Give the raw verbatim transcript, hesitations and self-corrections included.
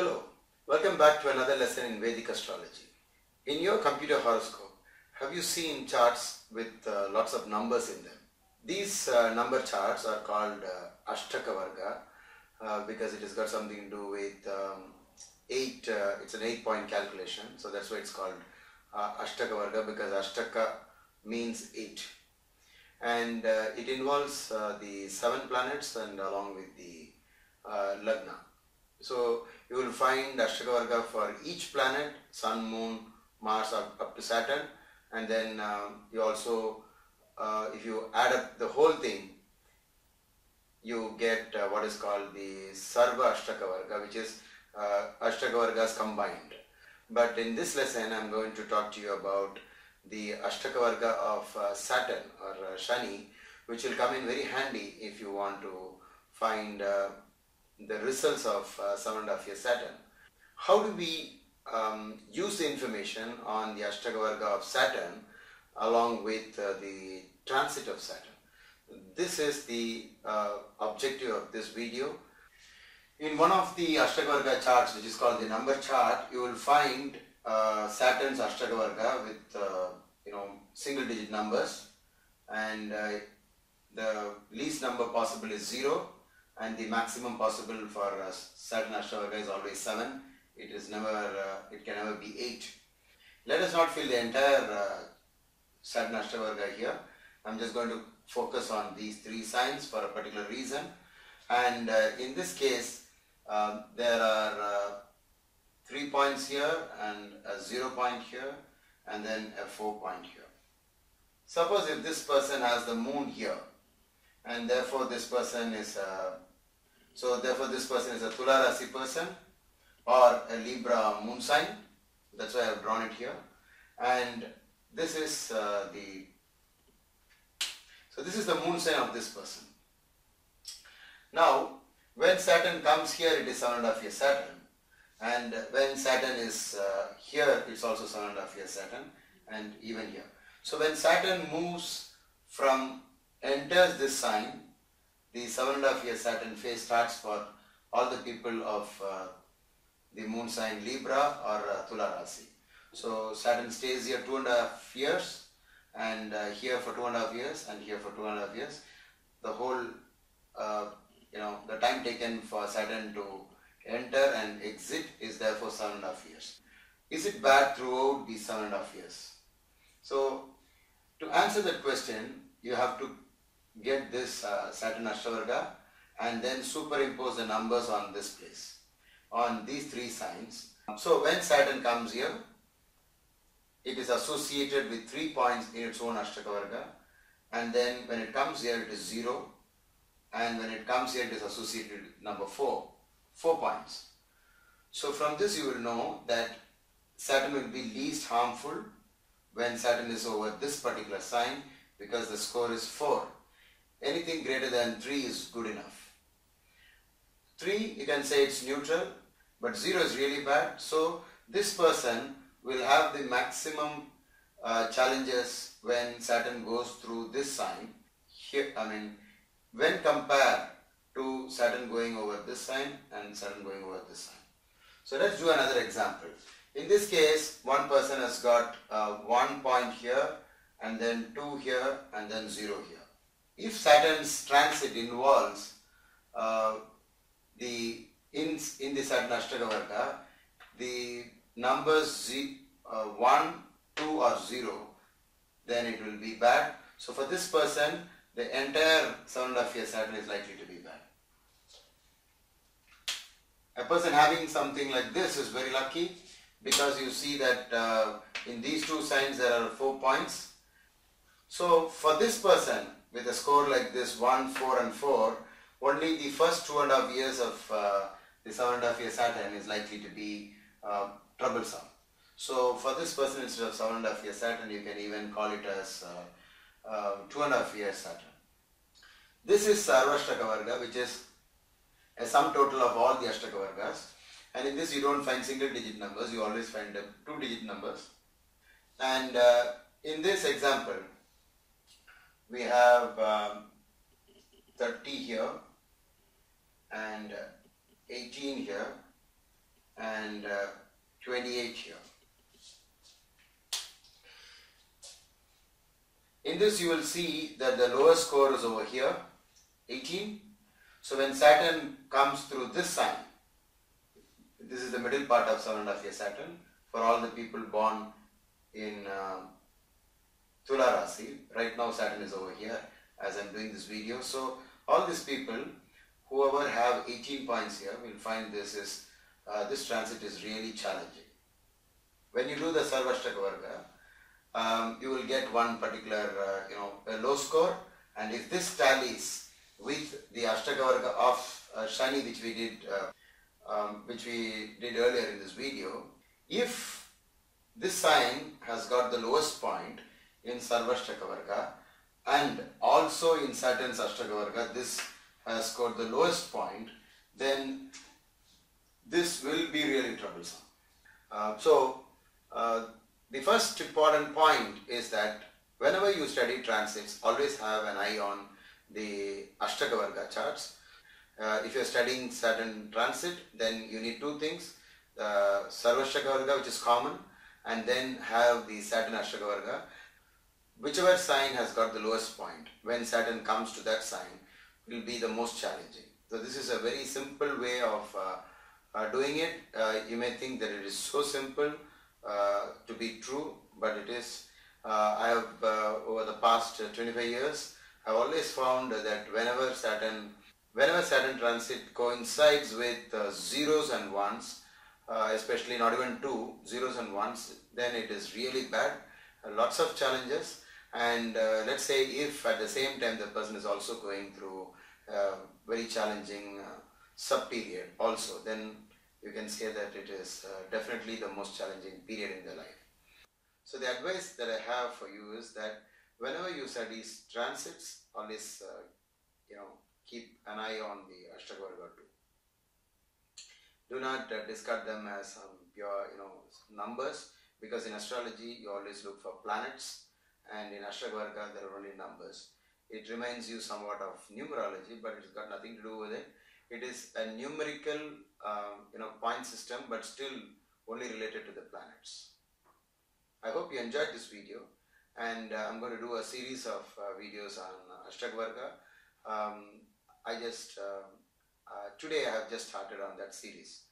Hello, welcome back to another lesson in Vedic Astrology. In your computer horoscope, have you seen charts with uh, lots of numbers in them? These uh, number charts are called uh, Ashtakavarga uh, because it has got something to do with um, eight, uh, it's an eight point calculation, so that's why it's called uh, Ashtakavarga, because Ashtaka means eight. And uh, it involves uh, the seven planets and along with the uh, Lagna. So you will find Ashtakavarga for each planet, Sun, Moon, Mars up, up to Saturn, and then um, you also, uh, if you add up the whole thing, you get uh, what is called the Sarvashtakavarga, which is uh, Ashtakavargas combined. But in this lesson, I'm going to talk to you about the Ashtakavarga of uh, Saturn or uh, Shani, which will come in very handy if you want to find uh, the results of uh, seven and a half year Saturn. How do we um, use the information on the Ashtakavarga of Saturn along with uh, the transit of Saturn? This is the uh, objective of this video. In one of the Ashtakavarga charts, which is called the number chart, you will find Uh, Saturn's Ashtakavarga with uh, you know single digit numbers, and uh, the least number possible is zero, and the maximum possible for uh, Saturn Ashtakavarga is always seven. It is never uh, it can never be eight. Let us not fill the entire uh, Saturn Ashtakavarga here. I'm just going to focus on these three signs for a particular reason, and uh, in this case uh, there are uh, three points here and a zero point here and then a four point here. Suppose if this person has the moon here, and therefore this person is a, so therefore this person is a Tula Rasi person or a Libra moon sign. That's why I have drawn it here. And this is uh, the, so this is the moon sign of this person. Now when Saturn comes here, it is seven and a half year Saturn. And when Saturn is uh, here, it's also seven and a half year Saturn, and even here. So when Saturn moves from, enters this sign, the seven and a half year Saturn phase starts for all the people of uh, the moon sign Libra or uh, Tula Rasi. So Saturn stays here two and a half years, and uh, here for two and a half years, and here for two and a half years. The whole, uh, you know, the time taken for Saturn to enter and exit is therefore seven and a half years. Is it bad throughout these seven and a half years? So to answer that question, you have to get this uh, Saturn Ashtakavarga and then superimpose the numbers on this place, on these three signs. So when Saturn comes here, it is associated with three points in its own Ashtakavarga, and then when it comes here it is zero, and when it comes here it is associated with number four. Four points. So from this you will know that Saturn will be least harmful when Saturn is over this particular sign, because the score is four. Anything greater than three is good enough. Three, you can say it's neutral, but zero is really bad. So this person will have the maximum uh, challenges when Saturn goes through this sign. Here, I mean, when compared to Saturn going over this sign and Saturn going over this sign. So let's do another example. In this case, one person has got uh, one point here, and then two here, and then zero here. If Saturn's transit involves uh, the in, in the Saturn Ashtakavarga, the numbers z, uh, one, two or zero, then it will be bad. So for this person, the entire seven and a half year Saturn is likely to be bad. A person having something like this is very lucky, because you see that uh, in these two signs there are four points. So for this person with a score like this, one, four and four, only the first two and a half years of uh, the seven and a half year Saturn is likely to be uh, troublesome. So for this person, instead of seven and a half year Saturn, you can even call it as uh, Uh, two and a half years Saturn. This is Sarvashtakavarga, which is a sum total of all the Ashtakavargas, and in this you don't find single digit numbers, you always find uh, two digit numbers. And uh, in this example we have um, thirty here and eighteen here and uh, twenty-eight here. In this you will see that the lowest score is over here, eighteen. So when Saturn comes through this sign, this is the middle part of seven and a half year Saturn for all the people born in uh, Tula Rasi. Right now Saturn is over here as I am doing this video. So all these people, whoever have eighteen points here, will find this is uh, this transit is really challenging. When you do the Sarvashtakavarga, Um, you will get one particular uh, you know a low score, and if this tallies with the Ashtakavarga of uh, Shani, which we did uh, um, which we did earlier in this video, if this sign has got the lowest point in Sarvashtakavarga and also in Saturn's Ashtakavarga this has scored the lowest point, then this will be really troublesome. Uh, so uh, the first important point is that whenever you study transits, always have an eye on the Ashtakavarga charts. Uh, if you are studying Saturn transit, then you need two things, the uh, Sarvashtakavarga, which is common, and then have the Saturn Ashtakavarga. Whichever sign has got the lowest point, when Saturn comes to that sign, will be the most challenging. So this is a very simple way of uh, uh, doing it. Uh, you may think that it is so simple Uh, to be true, but it is. uh, I have uh, over the past uh, twenty-five years I have always found that whenever Saturn whenever Saturn transit coincides with uh, zeros and ones, uh, especially not even two, zeros and ones, then it is really bad, uh, lots of challenges. And uh, let's say if at the same time the person is also going through uh, very challenging uh, sub period also, then you can say that it is uh, definitely the most challenging period in their life. So the advice that I have for you is that whenever you study transits, always uh, you know keep an eye on the Ashtakavarga too. Do not uh, discard them as um, pure you know numbers, because in astrology you always look for planets, and in Ashtakavarga there are only numbers. It reminds you somewhat of numerology, but it's got nothing to do with it. It is a numerical uh, you know, point system, but still only related to the planets. I hope you enjoyed this video, and uh, I'm going to do a series of uh, videos on Ashtakavarga. Um, I just, uh, uh, today I have just started on that series.